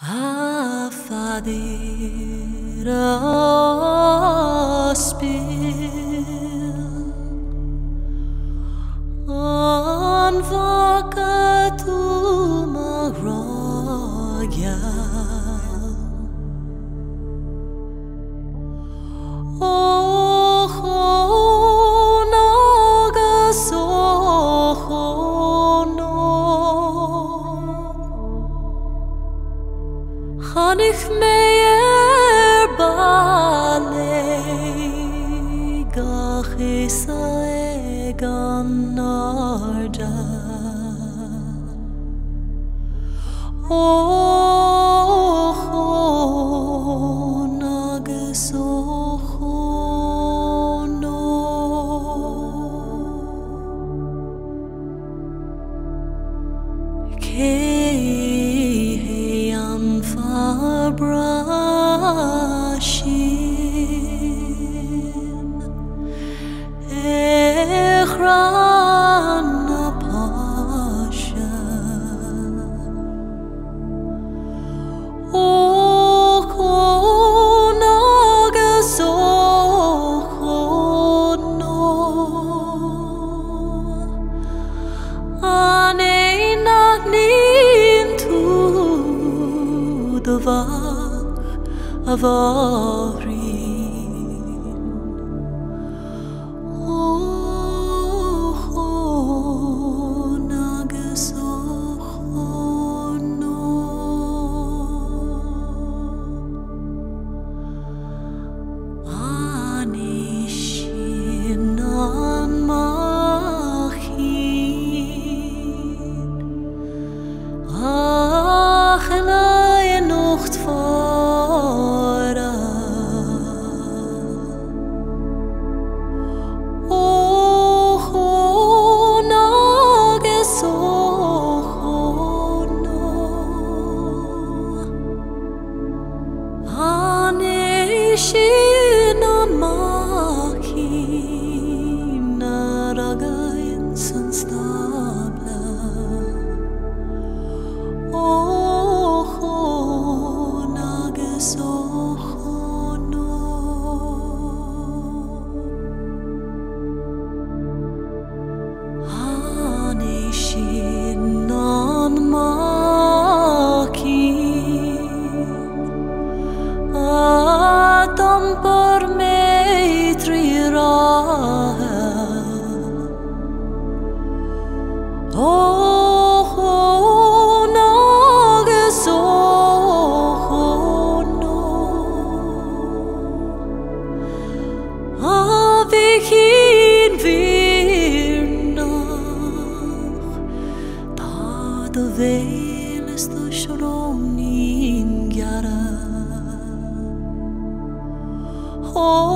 Afadera spiel an vakatum royal oh naga so Kan ich mehr balei gachisa egan narda oh nagesohono Brashin Echrana Pasha O Konagesohono Ane Nagnin Tudova Avarin oh nagesohono anishinan machin ach leie Nacht Oh, nagesohono avichin wir noch da du willst du schon in Jara oh,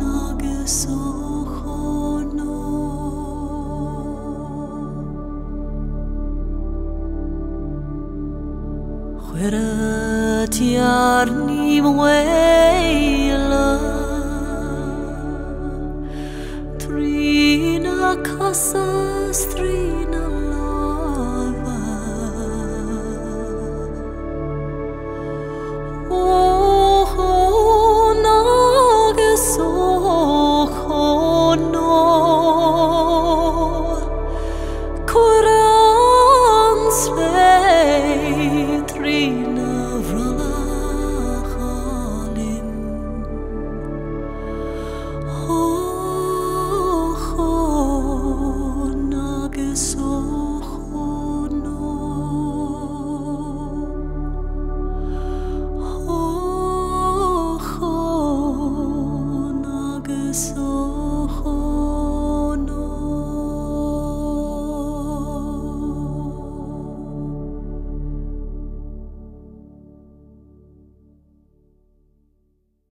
nagesohono Huirat yarni mwela Trina kasas